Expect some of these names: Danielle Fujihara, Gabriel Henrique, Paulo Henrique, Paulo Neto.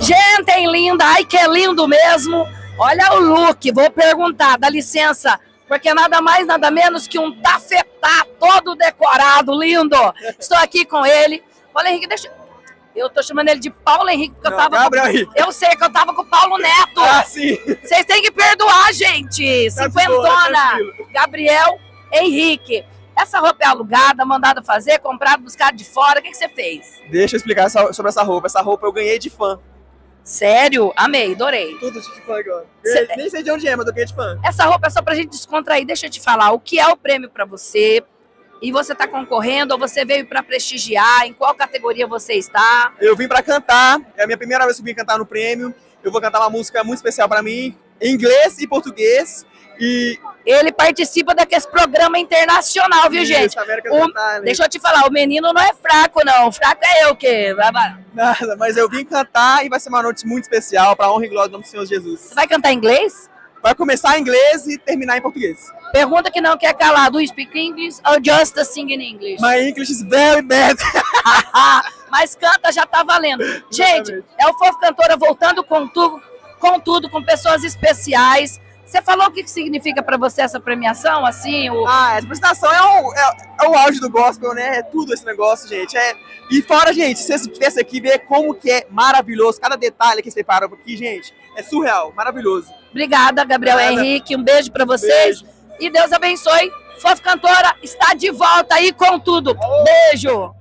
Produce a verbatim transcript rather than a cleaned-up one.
Gente, hein, linda! Ai, que lindo mesmo! Olha o look, vou perguntar, dá licença, porque nada mais, nada menos que um tafetá todo decorado, lindo! Estou aqui com ele. Paulo Henrique, deixa... Eu tô chamando ele de Paulo Henrique, porque não, eu tava Gabriel com... Henrique. Eu sei que eu tava com o Paulo Neto. Ah, sim. Vocês têm que perdoar, gente. Tá cinquentona. Gabriel Henrique. Essa roupa é alugada, mandada fazer, comprada, buscada de fora. O que você fez? Deixa eu explicar essa, sobre essa roupa. Essa roupa eu ganhei de fã. Sério? Amei, adorei. Tudo de fã agora. Cê... Nem sei de onde é, mas eu ganhei de fã. Essa roupa é só pra gente descontrair. Deixa eu te falar, o que é o prêmio pra você? E você tá concorrendo ou você veio pra prestigiar? Em qual categoria você está? Eu vim pra cantar. É a minha primeira vez que eu vim cantar no prêmio. Eu vou cantar uma música muito especial pra mim, em inglês e português. E ele participa daquele programa internacional, viu, isso, gente? O... Cantar, né? Deixa eu te falar, o menino não é fraco, não. Fraco é eu que... Nada, mas eu vim cantar e vai ser uma noite muito especial pra honra e glória do nome do Senhor Jesus. Você vai cantar em inglês? Vai começar em inglês e terminar em português. Pergunta que não quer calar. Do you speak English or just sing in English? My English is very bad. Mas canta, já tá valendo. Gente, exatamente. É o Fofo Cantora voltando com tudo, com tudo, com pessoas especiais. Você falou o que significa pra você essa premiação, assim? O... Ah, essa apresentação é o, é, é o auge do gospel, né? É tudo esse negócio, gente. É... E fora, gente, se você estivesse aqui, ver como que é maravilhoso. Cada detalhe que você parou aqui, gente, é surreal, maravilhoso. Obrigada, Gabriel Obrigada. Henrique. Um beijo pra vocês. Beijo. E Deus abençoe. Fofo Cantora está de volta aí com tudo. Oh. Beijo!